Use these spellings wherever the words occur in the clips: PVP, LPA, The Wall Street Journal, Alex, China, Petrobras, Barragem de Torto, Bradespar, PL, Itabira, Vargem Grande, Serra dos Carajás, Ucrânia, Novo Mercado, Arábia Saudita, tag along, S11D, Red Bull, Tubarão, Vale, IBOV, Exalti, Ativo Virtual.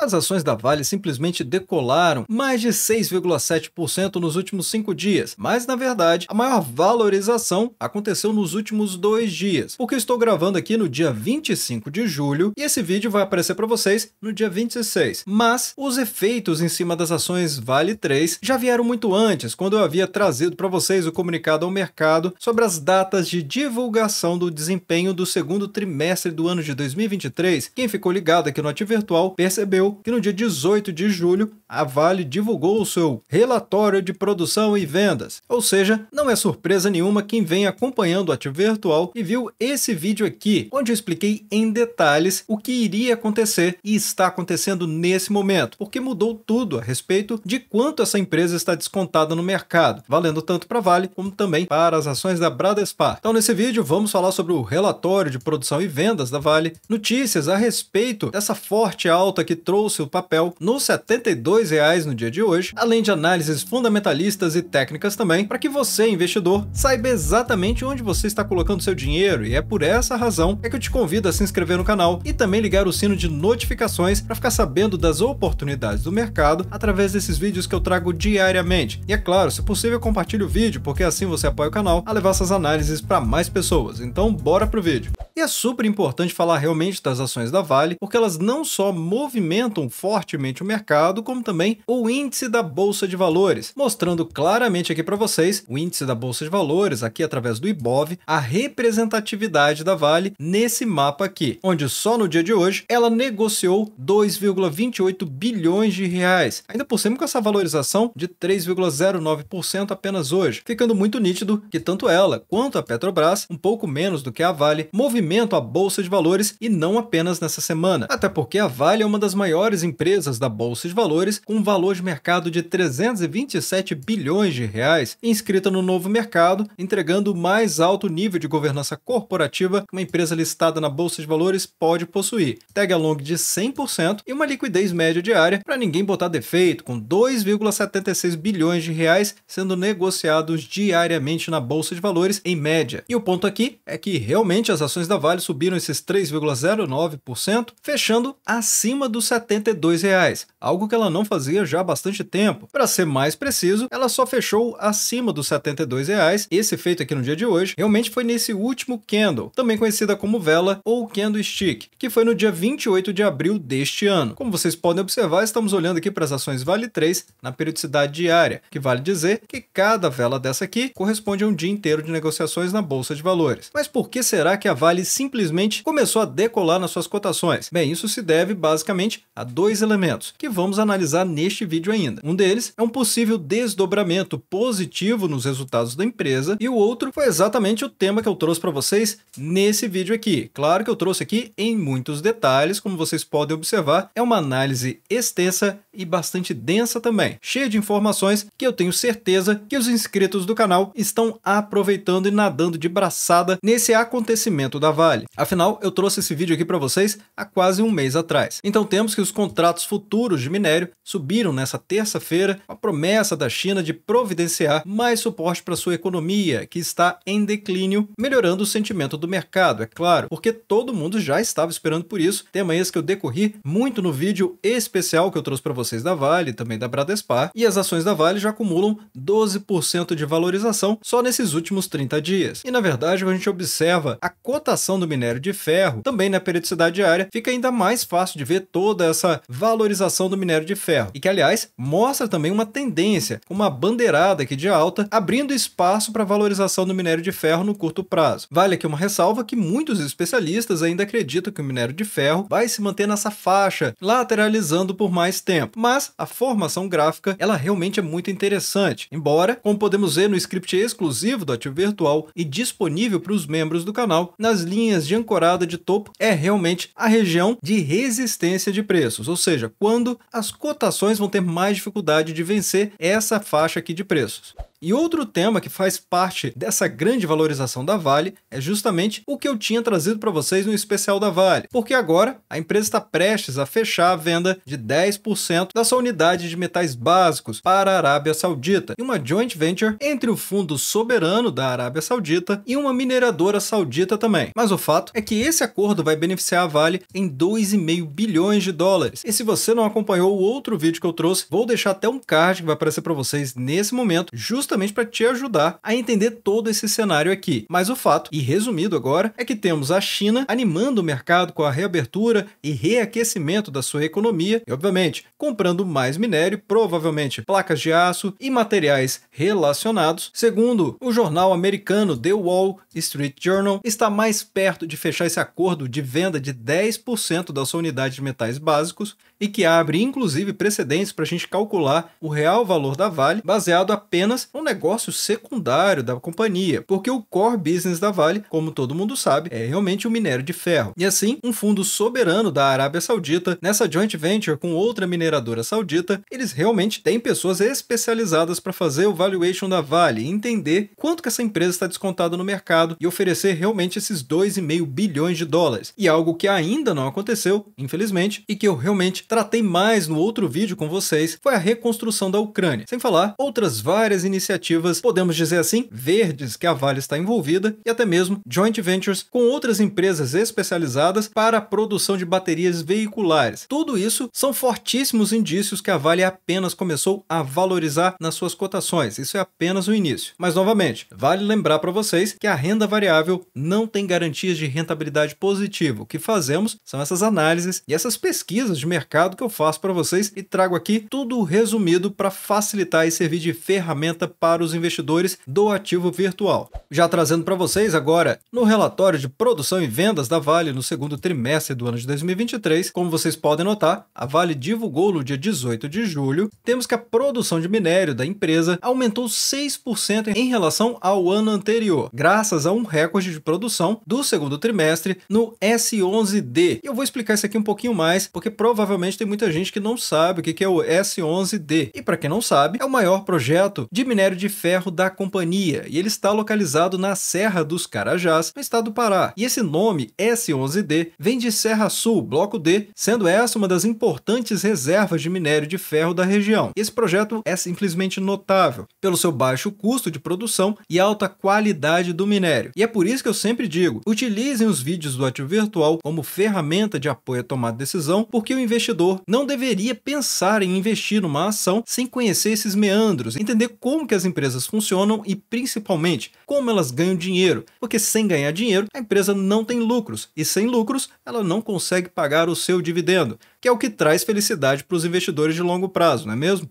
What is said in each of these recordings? As ações da Vale simplesmente decolaram mais de 6,7% nos últimos 5 dias, mas na verdade a maior valorização aconteceu nos últimos 2 dias, porque eu estou gravando aqui no dia 25 de julho e esse vídeo vai aparecer para vocês no dia 26, mas os efeitos em cima das ações Vale 3 já vieram muito antes, quando eu havia trazido para vocês o comunicado ao mercado sobre as datas de divulgação do desempenho do segundo trimestre do ano de 2023. Quem ficou ligado aqui no Ativo Virtual percebeu que no dia 18 de julho, a Vale divulgou o seu relatório de produção e vendas. Ou seja, não é surpresa nenhuma quem vem acompanhando o Ativo Virtual e viu esse vídeo aqui, onde eu expliquei em detalhes o que iria acontecer e está acontecendo nesse momento, porque mudou tudo a respeito de quanto essa empresa está descontada no mercado, valendo tanto para a Vale como também para as ações da Bradespar. Então, nesse vídeo, vamos falar sobre o relatório de produção e vendas da Vale, notícias a respeito dessa forte alta que trouxe o papel nos R$ 72,00 no dia de hoje, além de análises fundamentalistas e técnicas também, para que você, investidor, saiba exatamente onde você está colocando seu dinheiro, e é por essa razão que eu te convido a se inscrever no canal e também ligar o sino de notificações para ficar sabendo das oportunidades do mercado através desses vídeos que eu trago diariamente. E é claro, se possível, compartilhe o vídeo, porque assim você apoia o canal a levar essas análises para mais pessoas. Então, bora pro vídeo. E é super importante falar realmente das ações da Vale, porque elas não só movimentam fortemente o mercado, como também o índice da Bolsa de Valores, mostrando claramente aqui para vocês o índice da Bolsa de Valores, aqui através do IBOV, a representatividade da Vale nesse mapa aqui, onde só no dia de hoje ela negociou 2,28 bilhões de reais, ainda por cima com essa valorização de 3,09% apenas hoje, ficando muito nítido que tanto ela quanto a Petrobras, um pouco menos do que a Vale, movimentam a Bolsa de Valores e não apenas nessa semana, até porque a Vale é uma das maiores empresas da Bolsa de Valores, com um valor de mercado de 327 bilhões de reais, inscrita no novo mercado, entregando o mais alto nível de governança corporativa que uma empresa listada na Bolsa de Valores pode possuir, tag along de 100% e uma liquidez média diária para ninguém botar defeito, com 2,76 bilhões de reais sendo negociados diariamente na Bolsa de Valores em média. E o ponto aqui é que realmente as ações da Vale subiram esses 3,09%, fechando acima dos R$ 72,00, algo que ela não fazia já há bastante tempo. Para ser mais preciso, ela só fechou acima dos R$ 72,00. Esse feito aqui no dia de hoje realmente foi nesse último candle, também conhecida como vela ou candlestick, que foi no dia 28 de abril deste ano. Como vocês podem observar, estamos olhando aqui para as ações Vale 3 na periodicidade diária, que vale dizer que cada vela dessa aqui corresponde a um dia inteiro de negociações na Bolsa de Valores. Mas por que será que a Vale simplesmente começou a decolar nas suas cotações? Bem, isso se deve basicamente há 2 elementos que vamos analisar neste vídeo ainda. Um deles é um possível desdobramento positivo nos resultados da empresa e o outro foi exatamente o tema que eu trouxe para vocês nesse vídeo aqui. Claro que eu trouxe aqui em muitos detalhes, como vocês podem observar, é uma análise extensa e bastante densa também, cheia de informações que eu tenho certeza que os inscritos do canal estão aproveitando e nadando de braçada nesse acontecimento da Vale. Afinal, eu trouxe esse vídeo aqui para vocês há quase um mês atrás. Então temos que os contratos futuros de minério subiram nessa terça-feira, a promessa da China de providenciar mais suporte para sua economia, que está em declínio, melhorando o sentimento do mercado, é claro, porque todo mundo já estava esperando por isso, tema esse que eu decorri muito no vídeo especial que eu trouxe para vocês da Vale, também da Bradespar, e as ações da Vale já acumulam 12% de valorização só nesses últimos 30 dias. E na verdade, quando a gente observa a cotação do minério de ferro, também na periodicidade diária, fica ainda mais fácil de ver toda essa valorização do minério de ferro, e que aliás mostra também uma tendência, uma bandeirada aqui de alta, abrindo espaço para a valorização do minério de ferro no curto prazo. Vale aqui uma ressalva que muitos especialistas ainda acreditam que o minério de ferro vai se manter nessa faixa, lateralizando por mais tempo, mas a formação gráfica ela realmente é muito interessante, embora, como podemos ver no script exclusivo do Ativo Virtual e disponível para os membros do canal, nas linhas de ancorada de topo é realmente a região de resistência de preços, ou seja, quando as cotações vão ter mais dificuldade de vencer essa faixa aqui de preços. E outro tema que faz parte dessa grande valorização da Vale é justamente o que eu tinha trazido para vocês no especial da Vale, porque agora a empresa está prestes a fechar a venda de 10% da sua unidade de metais básicos para a Arábia Saudita, e uma joint venture entre o fundo soberano da Arábia Saudita e uma mineradora saudita também. Mas o fato é que esse acordo vai beneficiar a Vale em 2,5 bilhões de dólares. E se você não acompanhou o outro vídeo que eu trouxe, vou deixar até um card que vai aparecer para vocês nesse momento, justamente para te ajudar a entender todo esse cenário aqui. Mas o fato, e resumido agora, é que temos a China animando o mercado com a reabertura e reaquecimento da sua economia e, obviamente, comprando mais minério, provavelmente placas de aço e materiais relacionados. Segundo o jornal americano The Wall Street Journal, está mais perto de fechar esse acordo de venda de 10% da sua unidade de metais básicos, e que abre inclusive precedentes para a gente calcular o real valor da Vale baseado apenas no negócio secundário da companhia, porque o core business da Vale, como todo mundo sabe, é realmente o minério de ferro. E assim, um fundo soberano da Arábia Saudita, nessa joint venture com outra mineradora saudita, eles realmente têm pessoas especializadas para fazer o valuation da Vale e entender quanto que essa empresa está descontada no mercado e oferecer realmente esses 2,5 bilhões de dólares. E algo que ainda não aconteceu, infelizmente, e que eu realmente tratei mais no outro vídeo com vocês, foi a reconstrução da Ucrânia. Sem falar outras várias iniciativas, podemos dizer assim, verdes, que a Vale está envolvida, e até mesmo joint ventures com outras empresas especializadas para a produção de baterias veiculares. Tudo isso são fortíssimos indícios que a Vale apenas começou a valorizar nas suas cotações. Isso é apenas o início. Mas, novamente, vale lembrar para vocês que a renda variável não tem garantias de rentabilidade positiva. O que fazemos são essas análises e essas pesquisas de mercado que eu faço para vocês e trago aqui tudo resumido para facilitar e servir de ferramenta para os investidores do ativo virtual. Já trazendo para vocês agora no relatório de produção e vendas da Vale no segundo trimestre do ano de 2023, como vocês podem notar, a Vale divulgou no dia 18 de julho, temos que a produção de minério da empresa aumentou 6% em relação ao ano anterior, graças a um recorde de produção do segundo trimestre no S11D. E eu vou explicar isso aqui um pouquinho mais, porque provavelmente tem muita gente que não sabe o que é o S11D. E para quem não sabe, é o maior projeto de minério de ferro da companhia, e ele está localizado na Serra dos Carajás, no estado do Pará. E esse nome S11D vem de Serra Sul, bloco D, sendo essa uma das importantes reservas de minério de ferro da região. Esse projeto é simplesmente notável pelo seu baixo custo de produção e alta qualidade do minério. E é por isso que eu sempre digo, utilizem os vídeos do Ativo Virtual como ferramenta de apoio à tomada de decisão, porque o investimento não deveria pensar em investir numa ação sem conhecer esses meandros, entender como que as empresas funcionam e, principalmente, como elas ganham dinheiro, porque sem ganhar dinheiro, a empresa não tem lucros, e sem lucros, ela não consegue pagar o seu dividendo, que é o que traz felicidade para os investidores de longo prazo, não é mesmo?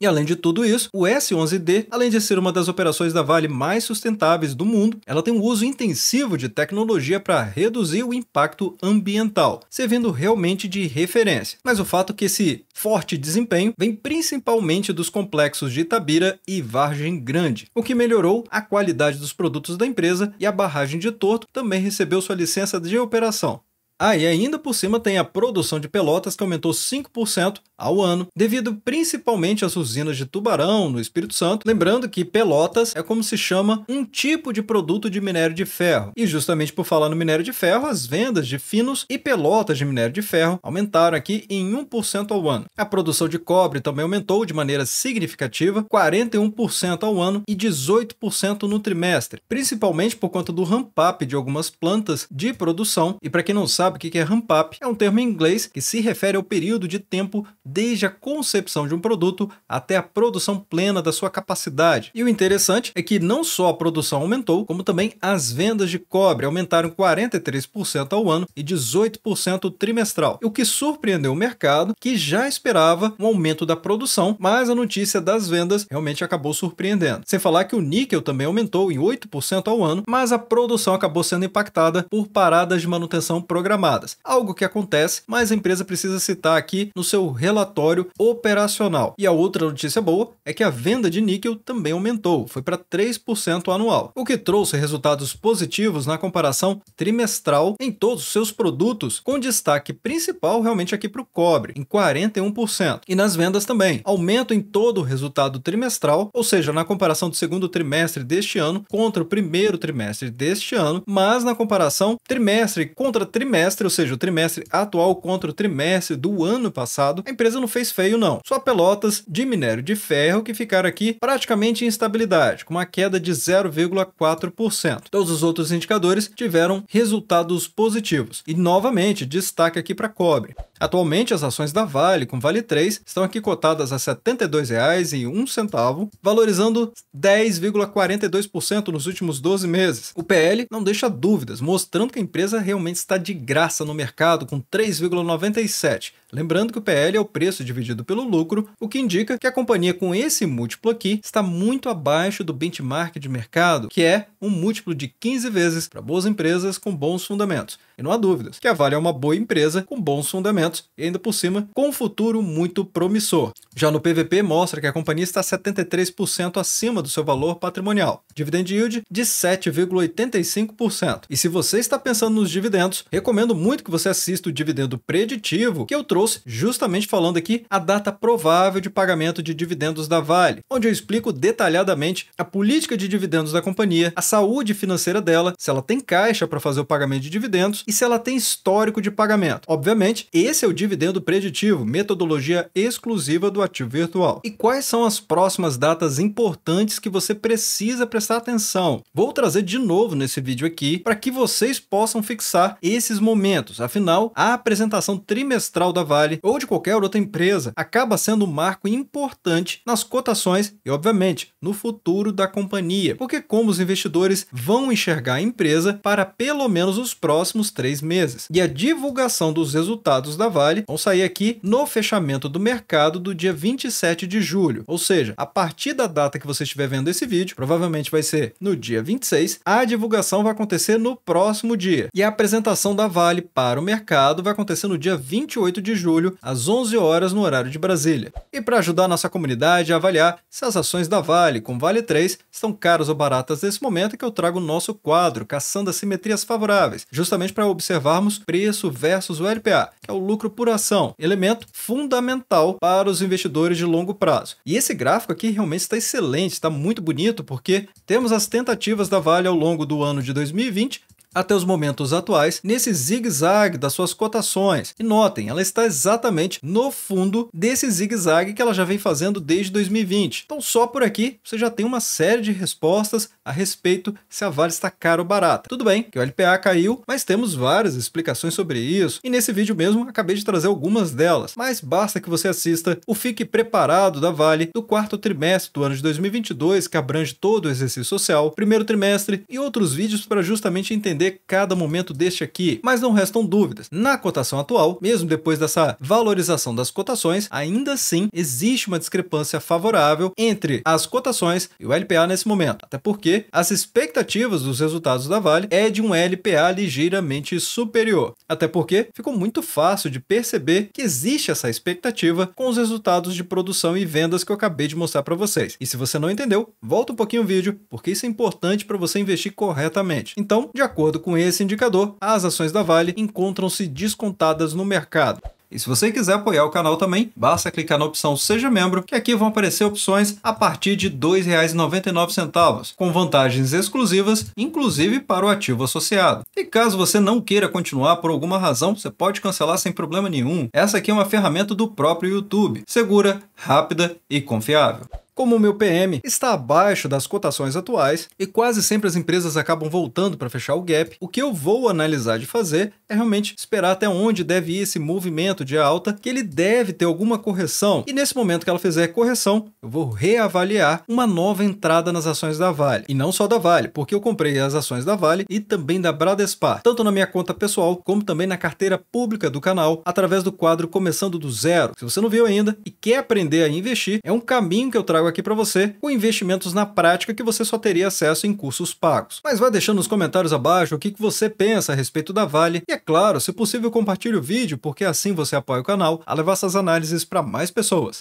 E além de tudo isso, o S11D, além de ser uma das operações da Vale mais sustentáveis do mundo, ela tem um uso intensivo de tecnologia para reduzir o impacto ambiental, servindo realmente de referência. Mas o fato é que esse forte desempenho vem principalmente dos complexos de Itabira e Vargem Grande, o que melhorou a qualidade dos produtos da empresa, e a Barragem de Torto também recebeu sua licença de operação. Ah, e ainda por cima tem a produção de Pelotas, que aumentou 5% ao ano, devido principalmente às usinas de Tubarão, no Espírito Santo. Lembrando que Pelotas é como se chama um tipo de produto de minério de ferro. E justamente por falar no minério de ferro, as vendas de finos e pelotas de minério de ferro aumentaram aqui em 1% ao ano. A produção de cobre também aumentou de maneira significativa, 41% ao ano e 18% no trimestre, principalmente por conta do ramp-up de algumas plantas de produção. E para quem não sabe, o que é ramp-up? É um termo em inglês que se refere ao período de tempo desde a concepção de um produto até a produção plena da sua capacidade. E o interessante é que não só a produção aumentou, como também as vendas de cobre aumentaram 43% ao ano e 18% trimestral, o que surpreendeu o mercado, que já esperava um aumento da produção, mas a notícia das vendas realmente acabou surpreendendo. Sem falar que o níquel também aumentou em 8% ao ano, mas a produção acabou sendo impactada por paradas de manutenção programada. programadas, algo que acontece, mas a empresa precisa citar aqui no seu relatório operacional. E a outra notícia boa é que a venda de níquel também aumentou, foi para 3% anual, o que trouxe resultados positivos na comparação trimestral em todos os seus produtos, com destaque principal realmente aqui para o cobre, em 41%. E nas vendas também, aumento em todo o resultado trimestral, ou seja, na comparação do segundo trimestre deste ano contra o primeiro trimestre deste ano, mas na comparação trimestre contra trimestre, ou seja, o trimestre atual contra o trimestre do ano passado, a empresa não fez feio não, só pelotas de minério de ferro que ficaram aqui praticamente em estabilidade, com uma queda de 0,4%. Todos os outros indicadores tiveram resultados positivos. E novamente, destaque aqui para cobre. Atualmente, as ações da Vale, com Vale 3, estão aqui cotadas a R$ 72,01, valorizando 10,42% nos últimos 12 meses. O PL não deixa dúvidas, mostrando que a empresa realmente está de graça no mercado, com 3,97%. Lembrando que o PL é o preço dividido pelo lucro, o que indica que a companhia com esse múltiplo aqui está muito abaixo do benchmark de mercado, que é um múltiplo de 15 vezes para boas empresas com bons fundamentos. E não há dúvidas que a Vale é uma boa empresa com bons fundamentos e ainda por cima com um futuro muito promissor. Já no PVP mostra que a companhia está 73% acima do seu valor patrimonial. Dividend yield de 7,85%. E se você está pensando nos dividendos, recomendo muito que você assista o dividendo preditivo que eu trouxe justamente falando aqui a data provável de pagamento de dividendos da Vale, onde eu explico detalhadamente a política de dividendos da companhia, a saúde financeira dela, se ela tem caixa para fazer o pagamento de dividendos e se ela tem histórico de pagamento. Obviamente, esse é o dividendo preditivo, metodologia exclusiva do Ativo Virtual. E quais são as próximas datas importantes que você precisa prestar atenção? Vou trazer de novo nesse vídeo aqui para que vocês possam fixar esses momentos. Afinal, a apresentação trimestral da Vale ou de qualquer outra empresa acaba sendo um marco importante nas cotações e, obviamente, no futuro da companhia, porque como os investidores vão enxergar a empresa para pelo menos os próximos 3 meses. E a divulgação dos resultados da Vale vão sair aqui no fechamento do mercado do dia 27 de julho, ou seja, a partir da data que você estiver vendo esse vídeo, provavelmente vai ser no dia 26, a divulgação vai acontecer no próximo dia. E a apresentação da Vale para o mercado vai acontecer no dia 28 de julho, às 11 horas no horário de Brasília. E para ajudar a nossa comunidade a avaliar se as ações da Vale com Vale 3 estão caras ou baratas nesse momento, que eu trago o nosso quadro, caçando assimetrias favoráveis, justamente para observarmos preço versus o LPA, que é o lucro por ação, elemento fundamental para os investidores de longo prazo. E esse gráfico aqui realmente está excelente, está muito bonito, porque temos as tentativas da Vale ao longo do ano de 2020, até os momentos atuais, nesse zigue-zague das suas cotações. E notem, ela está exatamente no fundo desse zigue-zague que ela já vem fazendo desde 2020. Então só por aqui você já tem uma série de respostas a respeito se a Vale está cara ou barata. Tudo bem que o LPA caiu, mas temos várias explicações sobre isso. E nesse vídeo mesmo acabei de trazer algumas delas, mas basta que você assista o Fique Preparado da Vale do quarto trimestre do ano de 2022, que abrange todo o exercício social, primeiro trimestre e outros vídeos para justamente entender cada momento deste aqui, mas não restam dúvidas. Na cotação atual, mesmo depois dessa valorização das cotações, ainda assim existe uma discrepância favorável entre as cotações e o LPA nesse momento, até porque as expectativas dos resultados da Vale é de um LPA ligeiramente superior, até porque ficou muito fácil de perceber que existe essa expectativa com os resultados de produção e vendas que eu acabei de mostrar para vocês. E se você não entendeu, volta um pouquinho o vídeo, porque isso é importante para você investir corretamente. Então, de acordo com esse indicador, as ações da Vale encontram-se descontadas no mercado. E se você quiser apoiar o canal também, basta clicar na opção Seja Membro, que aqui vão aparecer opções a partir de R$ 2,99, com vantagens exclusivas, inclusive para o ativo associado. E caso você não queira continuar por alguma razão, você pode cancelar sem problema nenhum. Essa aqui é uma ferramenta do próprio YouTube, segura, rápida e confiável. Como o meu PM está abaixo das cotações atuais e quase sempre as empresas acabam voltando para fechar o gap, o que eu vou analisar de fazer é realmente esperar até onde deve ir esse movimento de alta, que ele deve ter alguma correção. E nesse momento que ela fizer correção, eu vou reavaliar uma nova entrada nas ações da Vale. E não só da Vale, porque eu comprei as ações da Vale e também da Bradespar, tanto na minha conta pessoal como também na carteira pública do canal, através do quadro Começando do Zero. Se você não viu ainda e quer aprender a investir, é um caminho que eu trago trago aqui para você o Investimentos na Prática, que você só teria acesso em cursos pagos. Mas vai deixando nos comentários abaixo o que você pensa a respeito da Vale e, é claro, se possível, compartilhe o vídeo, porque assim você apoia o canal a levar essas análises para mais pessoas.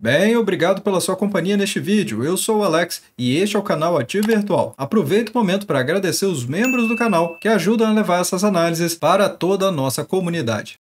Bem, obrigado pela sua companhia neste vídeo. Eu sou o Alex e este é o canal Ativo Virtual. Aproveito o momento para agradecer os membros do canal que ajudam a levar essas análises para toda a nossa comunidade.